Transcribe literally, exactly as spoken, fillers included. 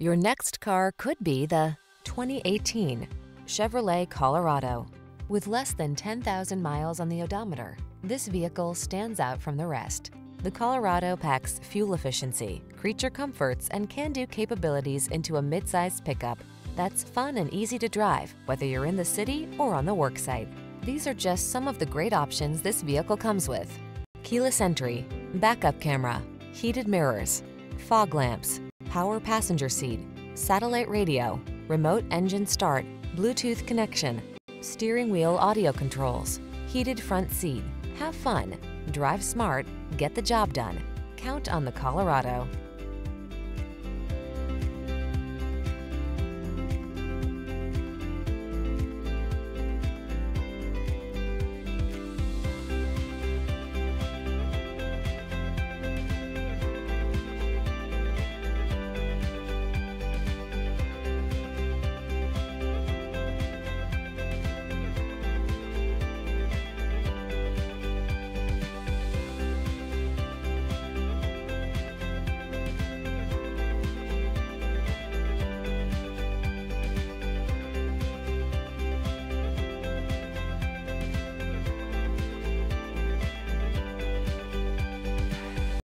Your next car could be the twenty eighteen Chevrolet Colorado. With less than ten thousand miles on the odometer, this vehicle stands out from the rest. The Colorado packs fuel efficiency, creature comforts, and can-do capabilities into a mid-sized pickup that's fun and easy to drive, whether you're in the city or on the worksite. These are just some of the great options this vehicle comes with: keyless entry, backup camera, heated mirrors, fog lamps, power passenger seat, satellite radio, remote engine start, Bluetooth connection, steering wheel audio controls, heated front seat. Have fun, drive smart, get the job done. Count on the Colorado.